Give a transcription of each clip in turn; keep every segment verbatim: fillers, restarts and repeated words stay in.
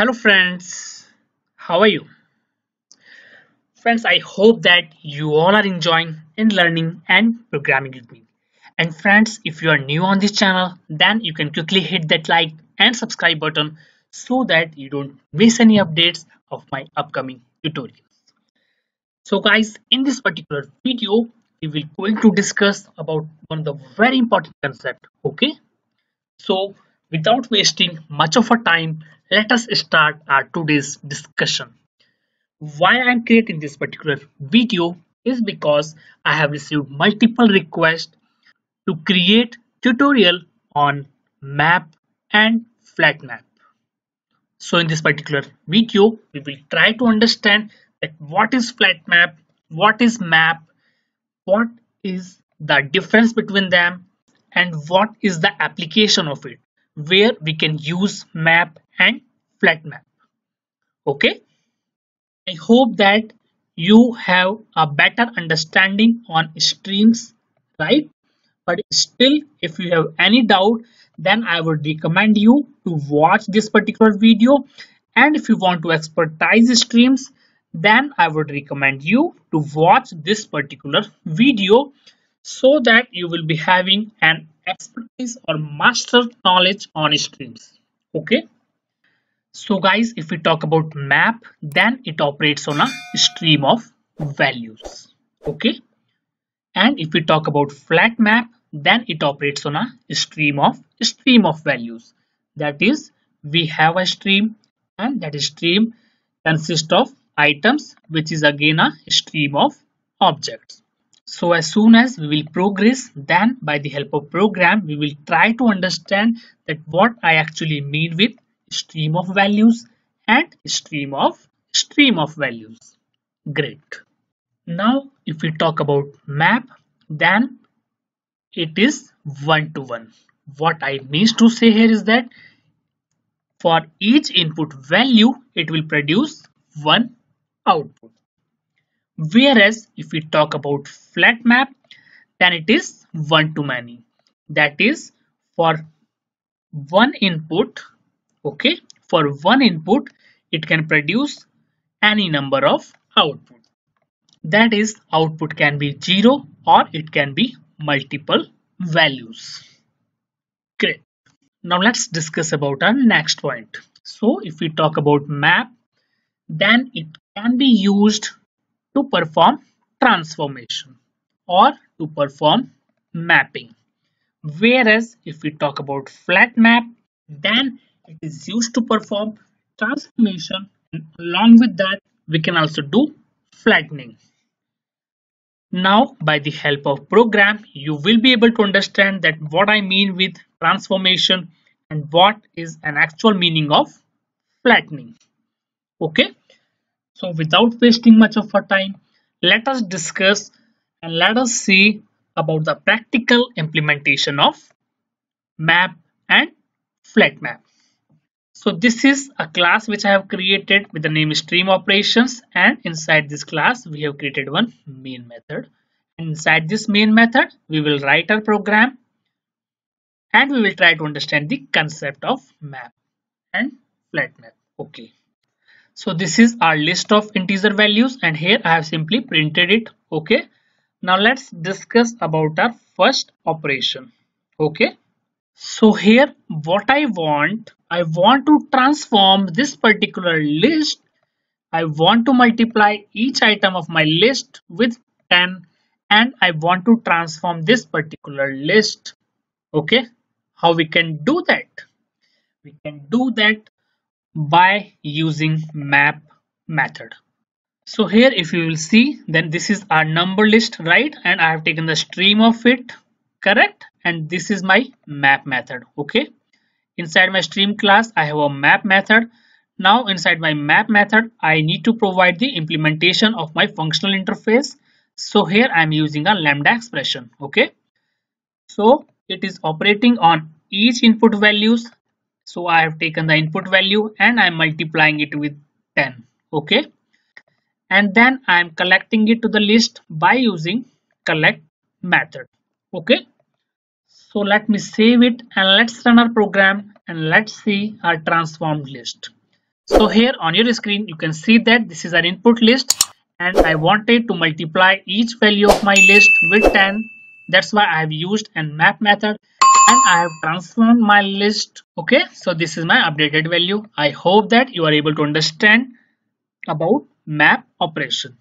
Hello friends, how are you? Friends, I hope that you all are enjoying and learning and programming with me. And friends, if you are new on this channel, then you can quickly hit that like and subscribe button so that you don't miss any updates of my upcoming tutorials. So guys, in this particular video, we will going to discuss about one of the very important concept. Okay, so without wasting much of our time, let us start our today's discussion. Why I am creating this particular video is because I have received multiple requests to create tutorial on map and flatMap. So in this particular video, we will try to understand that what is flatMap, what is map, what is the difference between them, and what is the application of it, where we can use map and flatMap. Okay, I hope that you have a better understanding on streams, right? But still, if you have any doubt, then I would recommend you to watch this particular video. And if you want to expertise streams, then I would recommend you to watch this particular video so that you will be having an expertise or master knowledge on streams. Okay, so guys, if we talk about map, then it operates on a stream of values. Okay, and if we talk about flatMap, then it operates on a stream of stream of values. That is, we have a stream and that stream consists of items, which is again a stream of objects. So as soon as we will progress, then by the help of program, we will try to understand that what I actually mean with stream of values and stream of stream of values. Great. Now, if we talk about map, then it is one-to-one. What I mean to say here is that for each input value, it will produce one output. Whereas if we talk about flatMap, then it is one to many. That is, for one input, okay, for one input, it can produce any number of output. That is, output can be zero or it can be multiple values. Great. Now let's discuss about our next point. So if we talk about map, then it can be used to perform transformation or to perform mapping. Whereas if we talk about flatMap, then it is used to perform transformation, and along with that we can also do flattening. Now by the help of program, you will be able to understand that what I mean with transformation and what is an actual meaning of flattening. Okay, so without wasting much of our time, let us discuss and let us see about the practical implementation of map and flatMap. So this is a class which I have created with the name stream operations, and inside this class we have created one main method. Inside this main method, we will write our program and we will try to understand the concept of map and flatMap. Okay. So this is our list of integer values, and here I have simply printed it. Okay, now let's discuss about our first operation. Okay, so here what I want, I want to transform this particular list. I want to multiply each item of my list with ten, and I want to transform this particular list. Okay, how we can do that? We can do that by using map method. So here if you will see, then this is our number list, right? And I have taken the stream of it, correct? And this is my map method. Okay, inside my stream class I have a map method. Now inside my map method, I need to provide the implementation of my functional interface. So here I am using a lambda expression. Okay, so it is operating on each input values. So I have taken the input value and I am multiplying it with ten. Okay, and then I am collecting it to the list by using collect method. Okay, so let me save it and let's run our program and let's see our transformed list. So here on your screen, you can see that this is an input list and I wanted to multiply each value of my list with ten. That's why I have used a map method and I have transformed my list. Okay, so this is my updated value. I hope that you are able to understand about map operation.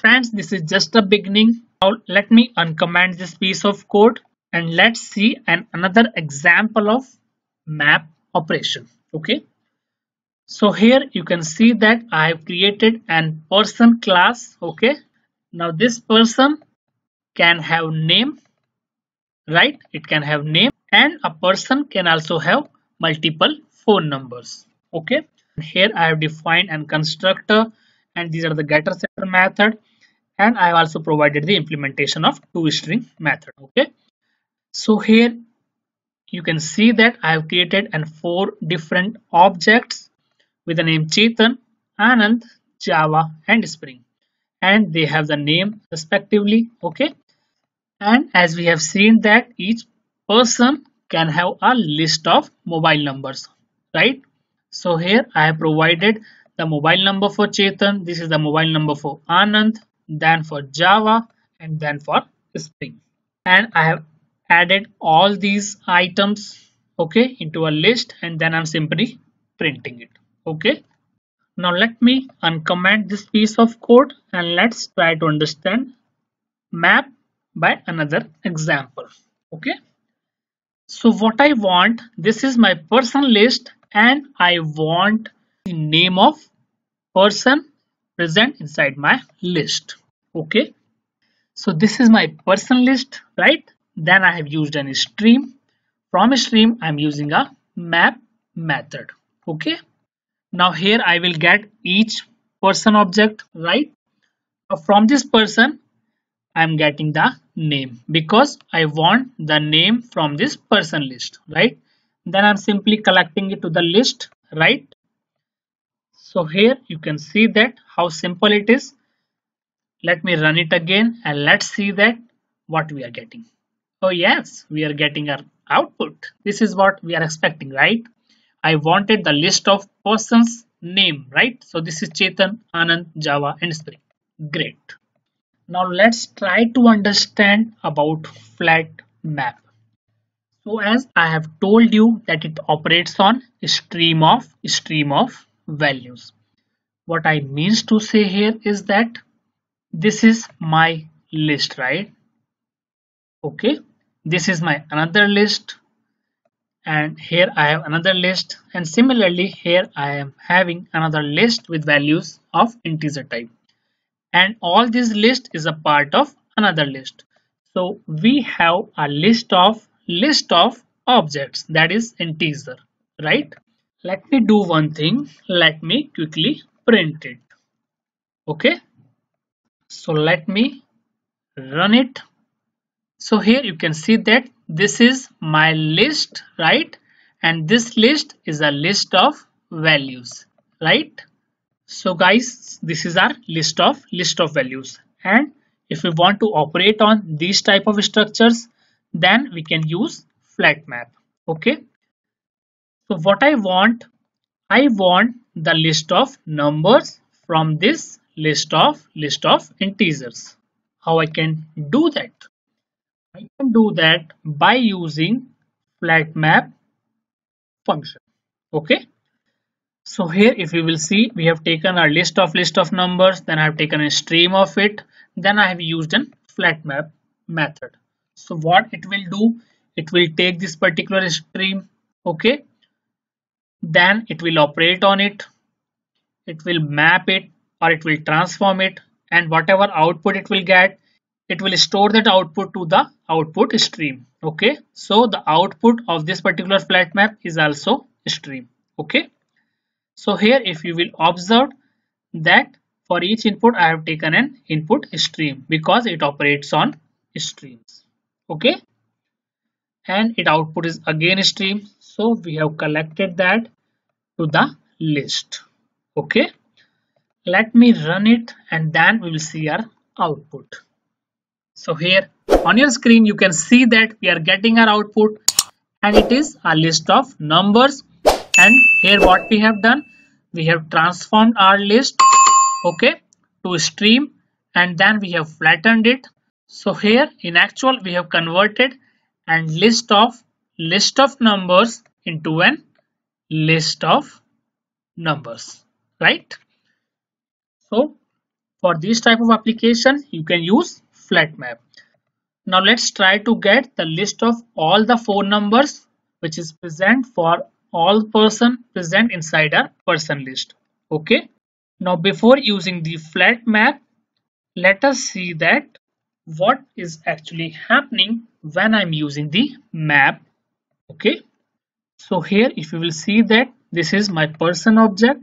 Friends, this is just the beginning. Now let me uncomment this piece of code and let's see an another example of map operation. Okay, so here you can see that I have created an person class. Okay, now this person can have name, right? It can have name, and a person can also have multiple phone numbers. Okay, here I have defined an constructor, and these are the getter setter method, and I have also provided the implementation of toString method. Okay, so here you can see that I have created and four different objects with the name Chetan, Anand, Java, and Spring, and they have the name respectively. Okay, and as we have seen that each person can have a list of mobile numbers, right? So here I have provided the mobile number for Chetan, this is the mobile number for Anand, then for Java, and then for Spring. And I have added all these items, okay, into a list, and then I'm simply printing it. Okay, now let me uncomment this piece of code and let's try to understand map by another example. Okay, so what I want, this is my person list, and I want the name of person present inside my list. Okay, so this is my person list, right? Then I have used an stream. From stream I'm using a map method. Okay, now here I will get each person object, right? From this person I'm getting the name because I want the name from this person list, right? Then I'm simply collecting it to the list, right? So here you can see that how simple it is. Let me run it again and let's see that what we are getting. Oh yes, we are getting our output. This is what we are expecting, right? I wanted the list of persons name, right? So this is Chetan, Anand, Java, and Spring. Great. Now let's try to understand about flat map. So as I have told you that it operates on stream of stream of values. What I means to say here is that this is my list, right? Okay, this is my another list, and here I have another list, and similarly here I am having another list with values of integer type, and all this list is a part of another list. So we have a list of list of objects that is integer, right? Let me do one thing. Let me quickly print it. Okay, so let me run it. So here you can see that this is my list, right? And this list is a list of values, right? So guys, this is our list of list of values, and if we want to operate on these type of structures, then we can use flatMap. Okay, so what I want, I want the list of numbers from this list of list of integers. How I can do that? I can do that by using flatMap function. Okay, so here if you will see, we have taken our list of list of numbers, then I have taken a stream of it, then I have used a flatMap method. So what it will do, it will take this particular stream, okay, then it will operate on it, it will map it, or it will transform it, and whatever output it will get, it will store that output to the output stream. Okay, so the output of this particular flatMap is also stream. Okay, so here if you will observe that for each input I have taken an input stream because it operates on streams. Okay, and it output is again stream, so we have collected that to the list. Okay, let me run it and then we will see our output. So here on your screen you can see that we are getting our output, and it is a list of numbers and Here what we have done, we have transformed our list, okay, to stream, and then we have flattened it. So here in actual we have converted and list of list of numbers into an list of numbers, right? So for this type of application you can use flatMap. Now let's try to get the list of all the phone numbers which is present for all person present inside our person list. Okay, now before using the flatMap, let us see that what is actually happening when I'm using the map. Okay, so here if you will see that this is my person object,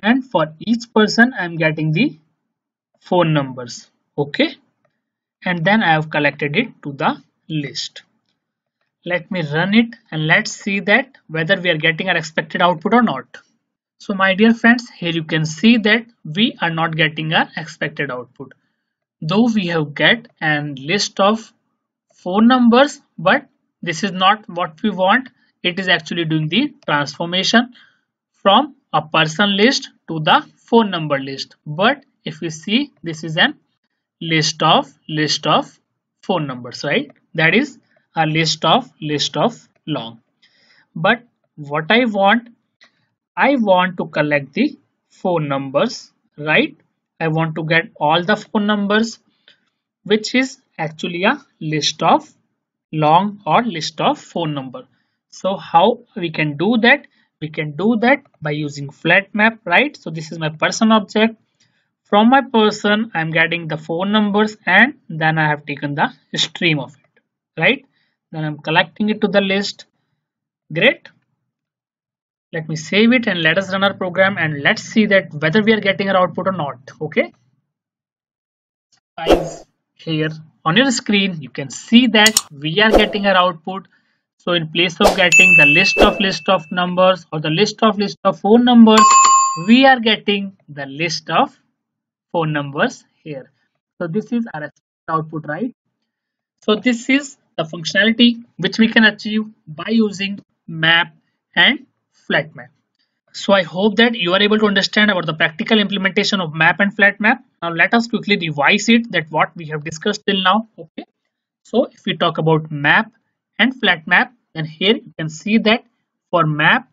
and for each person I'm getting the phone numbers. Okay, and then I have collected it to the list. Let me run it and let's see that whether we are getting our expected output or not. So my dear friends, here you can see that we are not getting our expected output, though we have get an list of phone numbers, but this is not what we want. It is actually doing the transformation from a person list to the phone number list. But if we see, this is an list of list of phone numbers, right? That is a list of list of long. But what I want, I want to collect the phone numbers, right? I want to get all the phone numbers, which is actually a list of long or list of phone number. So how we can do that? We can do that by using flatMap, right? So this is my person object. From my person I'm getting the phone numbers, and then I have taken the stream of it, right? Then I'm collecting it to the list. Great. Let me save it and let us run our program and let's see that whether we are getting our output or not. Okay. Guys, here on your screen, you can see that we are getting our output. So in place of getting the list of list of numbers or the list of list of phone numbers, we are getting the list of phone numbers here. So this is our output, right? So this is the functionality which we can achieve by using map and flatMap. So I hope that you are able to understand about the practical implementation of map and flatMap. Now let us quickly revise it that what we have discussed till now. Okay. So if we talk about map and flatMap, then here you can see that for map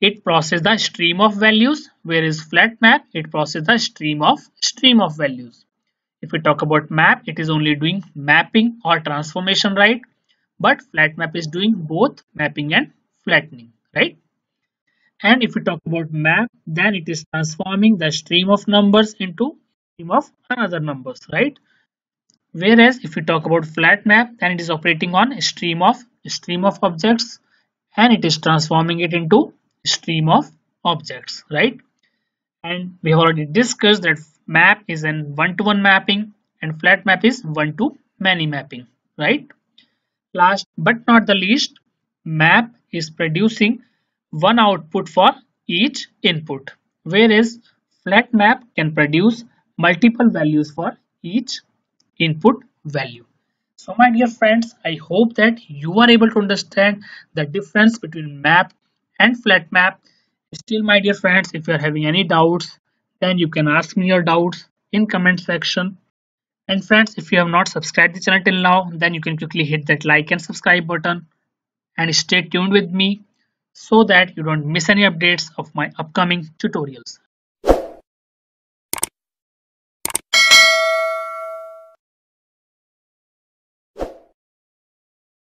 it processes the stream of values, whereas flatMap it processes the stream of stream of values. If we talk about map, it is only doing mapping or transformation, right? But flatMap is doing both mapping and flattening, right? And if we talk about map, then it is transforming the stream of numbers into stream of another numbers, right? Whereas if we talk about flatMap, then it is operating on stream of stream of objects, and it is transforming it into stream of objects, right? And we have already discussed that map is an one-to-one mapping and flatMap is one-to-many mapping, right? Last but not the least, map is producing one output for each input, whereas flatMap can produce multiple values for each input value. So my dear friends, I hope that you are able to understand the difference between map and flatMap. Still my dear friends, if you are having any doubts, then you can ask me your doubts in comment section. And friends, if you have not subscribed the channel till now, then you can quickly hit that like and subscribe button and stay tuned with me so that you don't miss any updates of my upcoming tutorials.